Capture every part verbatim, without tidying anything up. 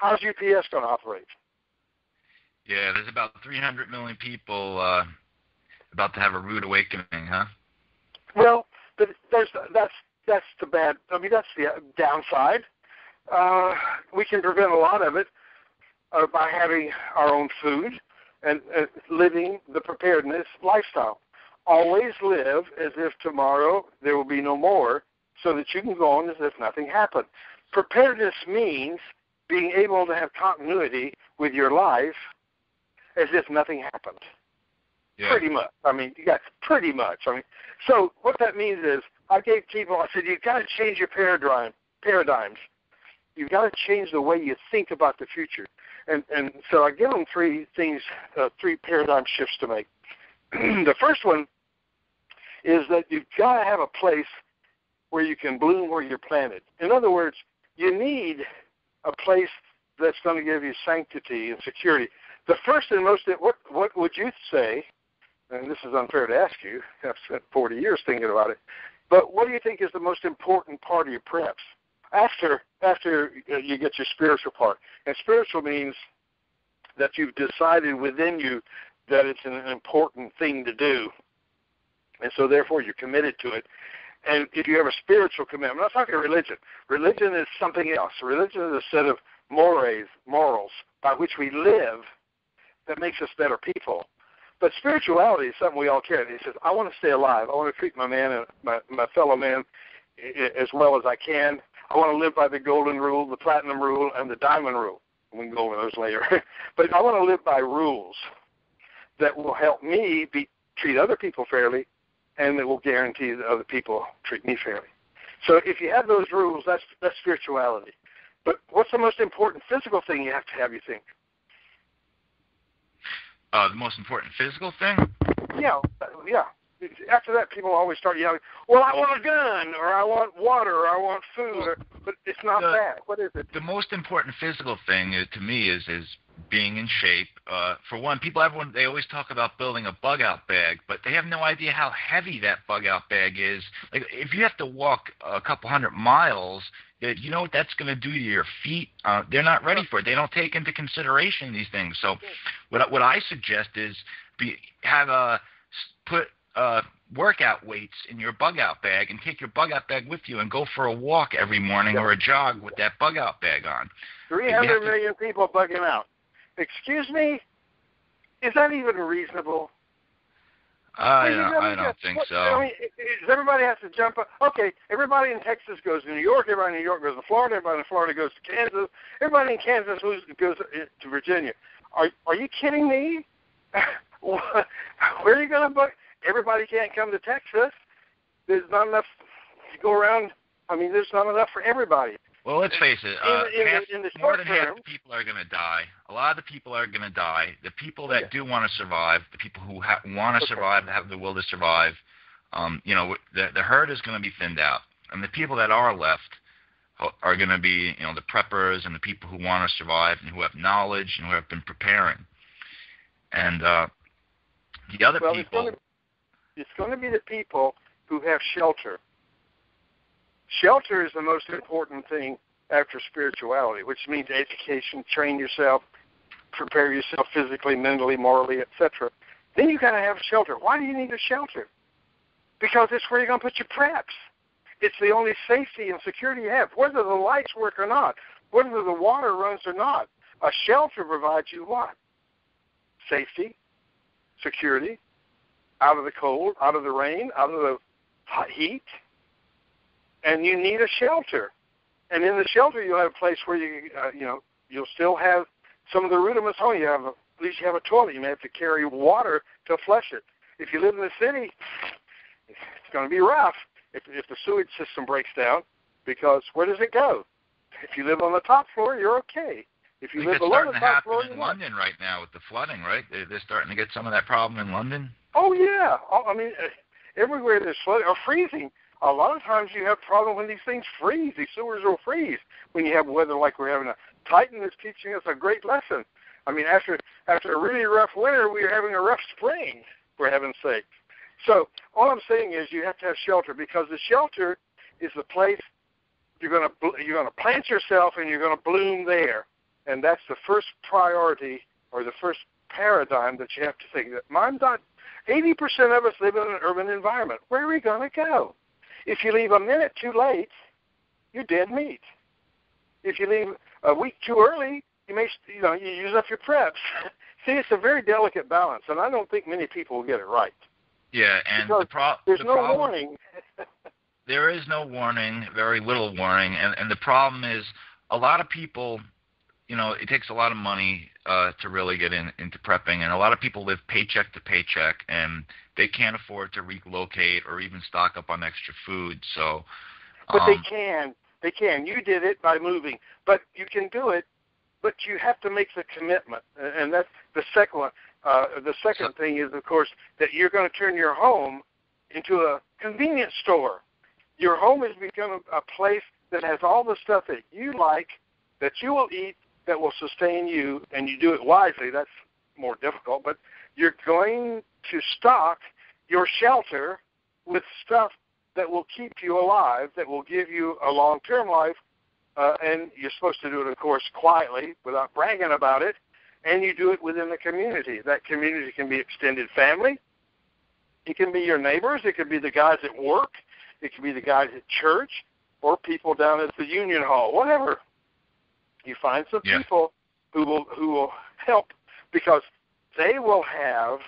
how's U P S going to operate? Yeah, there's about three hundred million people uh, about to have a rude awakening, huh? Well, there's that's that's the bad. I mean, that's the downside. Uh, we can prevent a lot of it uh, by having our own food and uh, living the preparedness lifestyle. Always live as if tomorrow there will be no more, so that you can go on as if nothing happened. Preparedness means being able to have continuity with your life as if nothing happened. Yeah. Pretty much. I mean, you got pretty much. I mean, so what that means is I gave people, I said, you've got to change your paradigm, paradigms. You've got to change the way you think about the future. And and so I give them three things, uh, three paradigm shifts to make. The first one is that you've got to have a place where you can bloom where you're planted. In other words, you need a place that's going to give you sanctity and security. The first and most, what, what would you say, and this is unfair to ask you, I've spent forty years thinking about it, but what do you think is the most important part of your preps? After, after you get your spiritual part, and spiritual means that you've decided within you that it's an important thing to do, and so therefore you're committed to it. And if you have a spiritual commitment, I'm not talking religion. Religion is something else. Religion is a set of mores, morals by which we live that makes us better people. But spirituality is something we all carry. He says, I want to stay alive. I want to treat my man and my, my fellow man as well as I can. I want to live by the golden rule, the platinum rule, and the diamond rule. We can go over those later. But I want to live by rules that will help me be, treat other people fairly, and that will guarantee that other people treat me fairly. So if you have those rules, that's that's spirituality. But what's the most important physical thing you have to have, you think? Uh, the most important physical thing? Yeah, yeah. After that, people always start yelling, well, I want a gun, or I want water, or I want food, or, but it's not the, that. What is it? The most important physical thing uh, to me is is being in shape. Uh, for one, people, everyone, they always talk about building a bug-out bag, but they have no idea how heavy that bug-out bag is. Like, if you have to walk a couple hundred miles, you know what that's going to do to your feet? Uh, they're not ready for it. They don't take into consideration these things. So what, what I suggest is be, have a put – Uh, workout weights in your bug-out bag and take your bug-out bag with you and go for a walk every morning or a jog with that bug-out bag on. three hundred million people bugging out. Excuse me? Is that even reasonable? I don't, I don't think so. I mean, does everybody have to jump up? Okay, everybody in Texas goes to New York. Everybody in New York goes to Florida. Everybody in Florida goes to Kansas. Everybody in Kansas goes to Virginia. Are, are you kidding me? Where are you going to bug? Everybody can't come to Texas. There's not enough to go around. I mean, there's not enough for everybody. Well, let's face it. Uh, in, in, half, in the more than term, half the people are going to die. A lot of the people are going to die. The people that yeah. do want to survive, the people who ha- want to okay. survive, have the will to survive, um, you know, the, the herd is going to be thinned out. And the people that are left are going to be, you know, the preppers and the people who want to survive and who have knowledge and who have been preparing. And uh, the other well, people... It's going to be the people who have shelter. Shelter is the most important thing after spirituality, which means education, train yourself, prepare yourself physically, mentally, morally, et cetera. Then you've got to have shelter. Why do you need a shelter? Because it's where you're going to put your preps. It's the only safety and security you have, whether the lights work or not, whether the water runs or not. A shelter provides you what? Safety, security, out of the cold, out of the rain, out of the hot heat, and you need a shelter. And in the shelter, you'll have a place where you, uh, you know, you'll still have some of the rudiments home. You have, a, at least you have a toilet. You may have to carry water to flush it. If you live in the city, it's going to be rough if, if the sewage system breaks down, because where does it go? If you live on the top floor, you're okay. If you live below the top floor, you're okay. It's starting to happen in London right now with the flooding, right? They're, they're starting to get some of that problem in London. Oh, yeah. I mean, everywhere there's flooding or freezing, a lot of times you have problems when these things freeze. These sewers will freeze when you have weather like we're having now. Titan is teaching us a great lesson. I mean, after after a really rough winter, we're having a rough spring, for heaven's sake. So all I'm saying is you have to have shelter, because the shelter is the place you're going to you're going to plant yourself and you're going to bloom there. And that's the first priority or the first paradigm that you have to think. I'm not, eighty percent of us live in an urban environment. Where are we going to go? If you leave a minute too late, you're dead meat. If you leave a week too early, you may, you know, you use up your preps. See, it's a very delicate balance, and I don't think many people will get it right. Yeah, and the pro- there's the no problem, warning. There is no warning, very little warning, and, and the problem is a lot of people, you know, it takes a lot of money uh, to really get in, into prepping, and a lot of people live paycheck to paycheck, and they can't afford to relocate or even stock up on extra food. So, um, but they can. They can. You did it by moving, but you can do it. But you have to make the commitment, and that's the second one. Uh, the second thing is, of course, that you're going to turn your home into a convenience store. Your home has become a, a place that has all the stuff that you like, that you will eat, that will sustain you, and you do it wisely. That's more difficult, but you're going to stock your shelter with stuff that will keep you alive, that will give you a long-term life. Uh, and you're supposed to do it, of course, quietly, without bragging about it, and you do it within the community. That community can be extended family. It can be your neighbors. It could be the guys at work. It could be the guys at church or people down at the union hall, whatever. You find some yeah. people who will who will help because they will have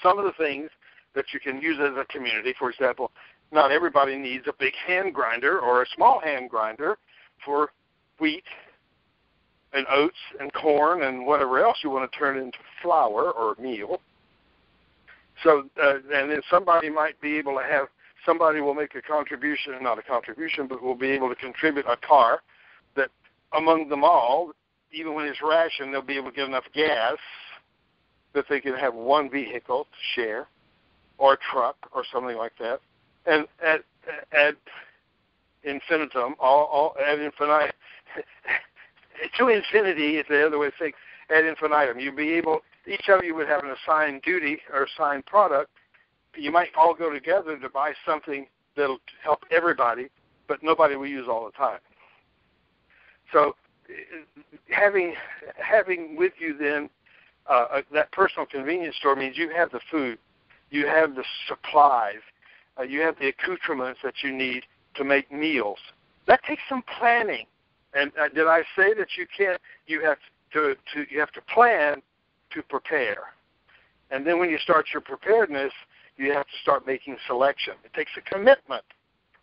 some of the things that you can use as a community. For example, not everybody needs a big hand grinder or a small hand grinder for wheat and oats and corn and whatever else you want to turn into flour or meal. So, uh, and then somebody might be able to have, somebody will make a contribution, not a contribution, but will be able to contribute a car that among them all, even when it's rationed, they'll be able to get enough gas that they can have one vehicle to share or a truck or something like that. And at, at infinitum, all, all, ad infinitum, to infinity is the other way of saying ad infinitum. You'd be able, each of you would have an assigned duty or assigned product. You might all go together to buy something that'll help everybody, but nobody will use all the time. So having having with you then uh, that personal convenience store means you have the food, you have the supplies. Uh, you have the accoutrements that you need to make meals. That takes some planning. And uh, did I say that you can't? You have to, to you have to plan to prepare. And then when you start your preparedness, you have to start making selection. It takes a commitment,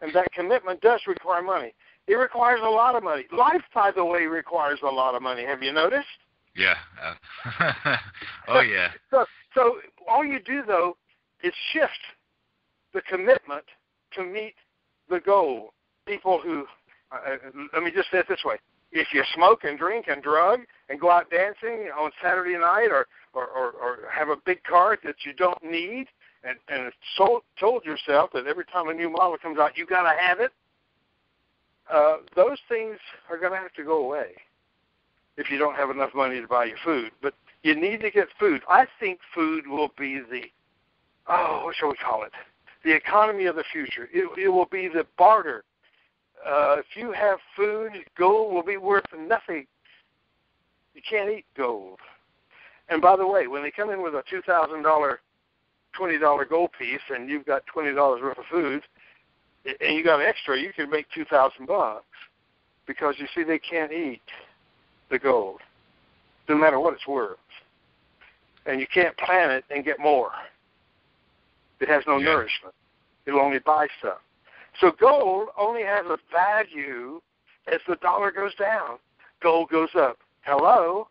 and that commitment does require money. It requires a lot of money. Life, by the way, requires a lot of money. Have you noticed? Yeah. Uh, oh yeah. so, so all you do though is shift the commitment to meet the goal. People who, uh, let me just say it this way, if you smoke and drink and drug and go out dancing on Saturday night or, or, or, or have a big car that you don't need and, and sold, told yourself that every time a new model comes out, you got to have it, uh, those things are going to have to go away if you don't have enough money to buy your food. But you need to get food. I think food will be the, oh, what shall we call it? The economy of the future. It, it will be the barter. Uh, if you have food, gold will be worth nothing. You can't eat gold. And by the way, when they come in with a two thousand dollars, twenty dollars gold piece and you've got twenty dollars worth of food and you got extra, you can make two thousand bucks because, you see, they can't eat the gold, no matter what it's worth. And you can't plant it and get more. It has no yeah. nourishment. It'll only buy stuff. So gold only has a value as the dollar goes down. Gold goes up. Hello?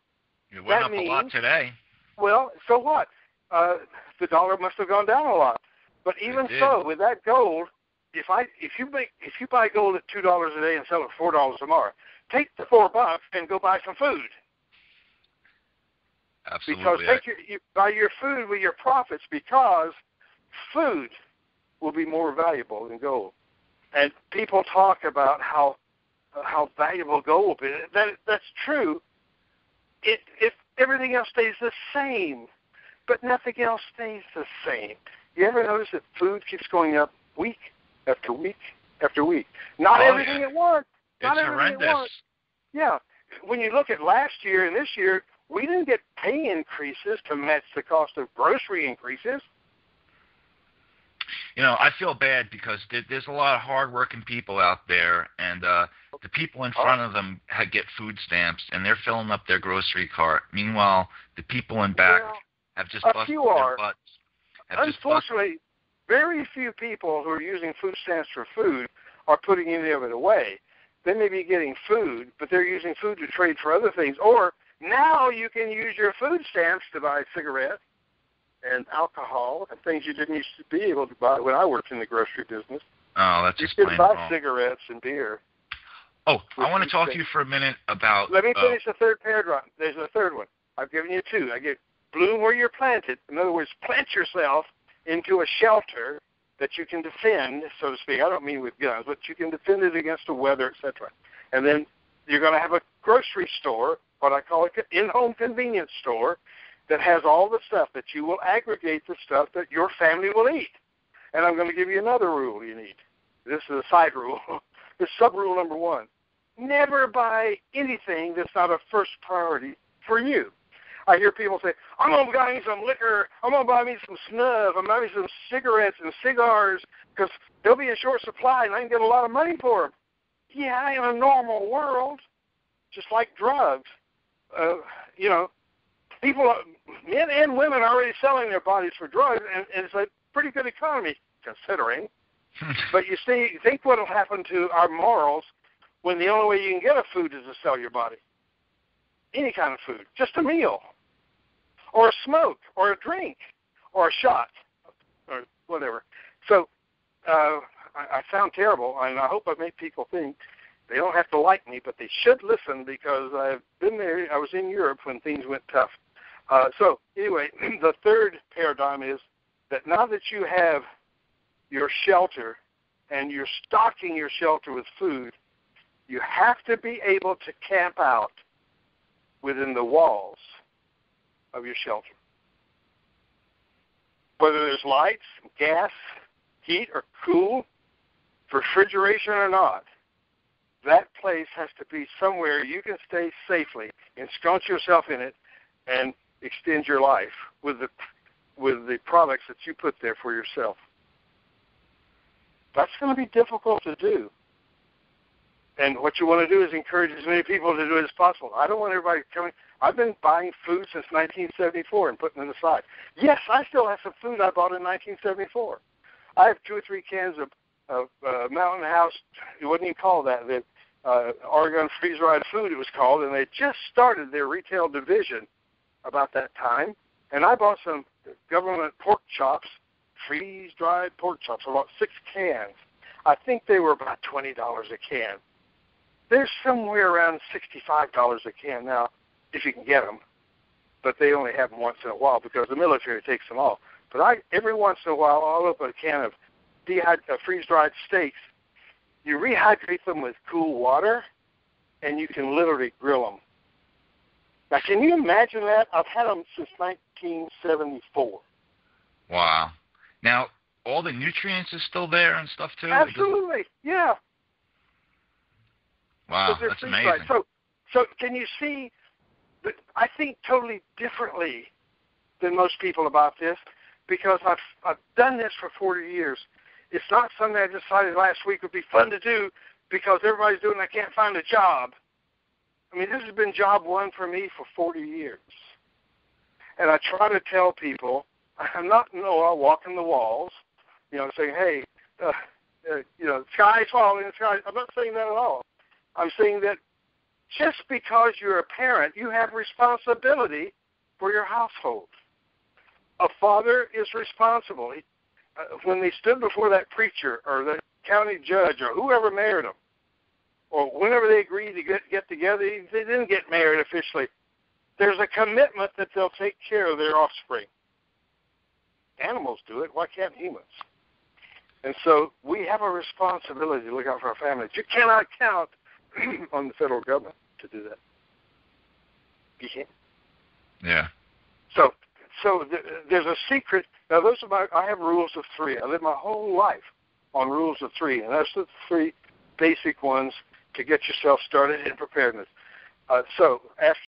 It went that up means, a lot today. Well, so what? Uh, the dollar must have gone down a lot. But even so, with that gold, if I if you make if you buy gold at two dollars a day and sell it four dollars tomorrow, take the four bucks and go buy some food. Absolutely. Because take your, you buy your food with your profits because food will be more valuable than gold. And people talk about how uh, how valuable gold will be. That, that's true it, if everything else stays the same, but nothing else stays the same. You ever notice that food keeps going up week after week after week? Not oh, everything yeah. at once. Not it's everything horrendous. At once. Yeah. when you look at last year and this year, we didn't get pay increases to match the cost of grocery increases. You know, I feel bad because there's a lot of hardworking people out there, and uh, the people in front of them get food stamps, and they're filling up their grocery cart. Meanwhile, the people in back well, have just busted their butts. Unfortunately, busted. Very few people who are using food stamps for food are putting any of it away. They may be getting food, but they're using food to trade for other things. Or now you can use your food stamps to buy cigarettes and alcohol and things you didn't used to be able to buy when I worked in the grocery business. Oh, that's just plain wrong. You could buy cigarettes and beer. Oh, I want to talk to you for a minute about... Let me finish uh, the third paragraph. There's a third one. I've given you two. I get bloom where you're planted. In other words, plant yourself into a shelter that you can defend, so to speak. I don't mean with guns, but you can defend it against the weather, et cetera. And then you're going to have a grocery store, what I call an in-home convenience store, that has all the stuff that you will aggregate the stuff that your family will eat. And I'm going to give you another rule you need. This is a side rule. The sub-rule number one, never buy anything that's not a first priority for you. I hear people say, I'm going to buy me some liquor, I'm going to buy me some snuff, I'm going to buy me some cigarettes and cigars because they'll be in short supply and I can get a lot of money for them. Yeah, in a normal world, just like drugs, uh, you know, people, men and women are already selling their bodies for drugs, and, and it's a pretty good economy, considering. But you see, think what will happen to our morals when the only way you can get a food is to sell your body. Any kind of food, just a meal, or a smoke, or a drink, or a shot, or whatever. So uh, I, I sound terrible, and I hope I make people think they don't have to like me, but they should listen because I've been there. I was in Europe when things went tough. Uh, so anyway, the third paradigm is that now that you have your shelter and you're stocking your shelter with food, you have to be able to camp out within the walls of your shelter. Whether there's lights, gas, heat, or cool, refrigeration or not, that place has to be somewhere you can stay safely and scrunch yourself in it and extend your life with the with the products that you put there for yourself. That's going to be difficult to do. And what you want to do is encourage as many people to do it as possible. I don't want everybody coming. I've been buying food since nineteen seventy-four and putting it aside. Yes, I still have some food I bought in nineteen seventy-four. I have two or three cans of, of uh, Mountain House. It wasn't even called that. The, uh, Oregon Freeze-Dried Food, it was called. And they just started their retail division about that time. And I bought some government pork chops, freeze-dried pork chops, about six cans. I think they were about twenty dollars a can. They're somewhere around sixty-five dollars a can now, if you can get them. But they only have them once in a while because the military takes them all. But I, every once in a while, I'll open a can of dehyd- uh, freeze-dried steaks. You rehydrate them with cool water, and you can literally grill them. Now, can you imagine that? I've had them since nineteen seventy-four. Wow. Now, all the nutrients is still there and stuff, too? Absolutely, yeah. Wow, that's amazing. So, so can you see that I think totally differently than most people about this because I've, I've done this for forty years. It's not something I decided last week would be fun to do because everybody's doing it and I can't find a job. I mean, this has been job one for me for forty years. And I try to tell people, I'm not Noah walking the walls, you know, saying, hey, uh, uh, you know, the sky's falling, the sky. I'm not saying that at all. I'm saying that just because you're a parent, you have responsibility for your household. A father is responsible. He, uh, when they stood before that preacher or the county judge or whoever married them, or whenever they agreed to get, get together, they didn't get married officially. There's a commitment that they'll take care of their offspring. Animals do it. Why can't humans? And so we have a responsibility to look out for our families. You cannot count on the federal government to do that. You can't. Yeah. So so th- there's a secret. Now, those are my, I have rules of three. I live my whole life on rules of three, and that's the three basic ones to get yourself started in preparedness. Uh, so, ask